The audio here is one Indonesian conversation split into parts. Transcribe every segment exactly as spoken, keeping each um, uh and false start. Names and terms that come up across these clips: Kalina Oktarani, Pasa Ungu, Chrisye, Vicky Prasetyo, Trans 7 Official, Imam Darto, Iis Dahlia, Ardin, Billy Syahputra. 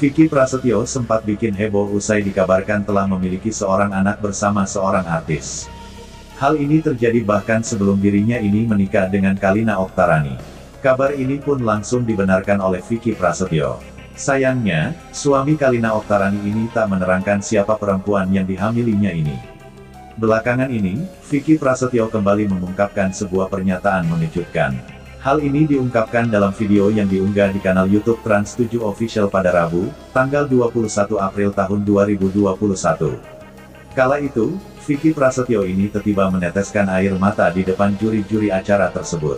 Vicky Prasetyo sempat bikin heboh usai dikabarkan telah memiliki seorang anak bersama seorang artis. Hal ini terjadi bahkan sebelum dirinya ini menikah dengan Kalina Oktarani. Kabar ini pun langsung dibenarkan oleh Vicky Prasetyo. Sayangnya, suami Kalina Oktarani ini tak menerangkan siapa perempuan yang dihamilinya ini. Belakangan ini, Vicky Prasetyo kembali mengungkapkan sebuah pernyataan mengejutkan. Hal ini diungkapkan dalam video yang diunggah di kanal YouTube Trans tujuh Official pada Rabu, tanggal dua puluh satu April tahun dua ribu dua puluh satu. Kala itu, Vicky Prasetyo ini tiba-tiba meneteskan air mata di depan juri-juri acara tersebut.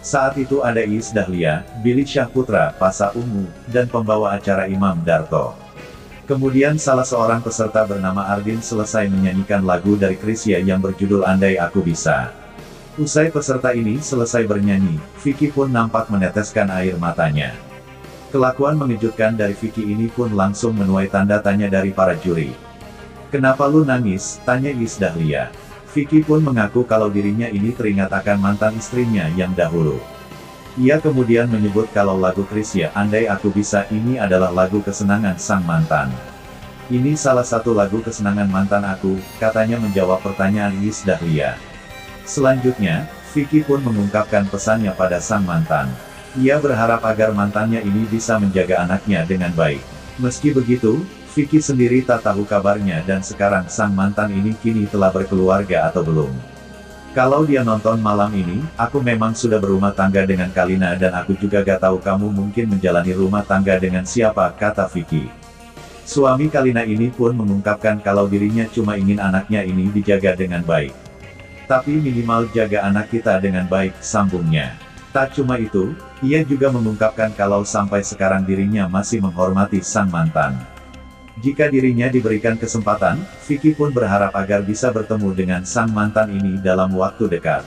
Saat itu ada Iis Dahlia, Billy Syahputra, Pasa Ungu, dan pembawa acara Imam Darto. Kemudian salah seorang peserta bernama Ardin selesai menyanyikan lagu dari Chrisye yang berjudul Andai Aku Bisa. Usai peserta ini selesai bernyanyi, Vicky pun nampak meneteskan air matanya. Kelakuan mengejutkan dari Vicky ini pun langsung menuai tanda tanya dari para juri. "Kenapa lu nangis?" tanya Iis Dahlia. Vicky pun mengaku kalau dirinya ini teringat akan mantan istrinya yang dahulu. Ia kemudian menyebut kalau lagu Chrisye Andai Aku Bisa ini adalah lagu kesenangan sang mantan. "Ini salah satu lagu kesenangan mantan aku," katanya menjawab pertanyaan Iis Dahlia. Selanjutnya, Vicky pun mengungkapkan pesannya pada sang mantan. Ia berharap agar mantannya ini bisa menjaga anaknya dengan baik. Meski begitu, Vicky sendiri tak tahu kabarnya dan sekarang sang mantan ini kini telah berkeluarga atau belum. "Kalau dia nonton malam ini, aku memang sudah berumah tangga dengan Kalina dan aku juga gak tahu kamu mungkin menjalani rumah tangga dengan siapa," kata Vicky. Suami Kalina ini pun mengungkapkan kalau dirinya cuma ingin anaknya ini dijaga dengan baik. "Tapi minimal jaga anak kita dengan baik," sambungnya. Tak cuma itu, ia juga mengungkapkan kalau sampai sekarang dirinya masih menghormati sang mantan. Jika dirinya diberikan kesempatan, Vicky pun berharap agar bisa bertemu dengan sang mantan ini dalam waktu dekat.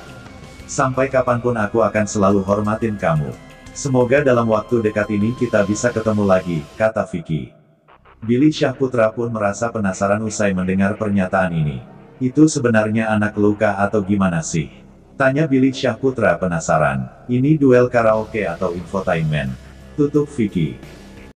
"Sampai kapanpun aku akan selalu hormatin kamu. Semoga dalam waktu dekat ini kita bisa ketemu lagi," kata Vicky. Billy Syahputra pun merasa penasaran usai mendengar pernyataan ini. "Itu sebenarnya anak luka atau gimana sih?" tanya Billy Syahputra penasaran. "Ini duel karaoke atau infotainment?" tutup Vicky.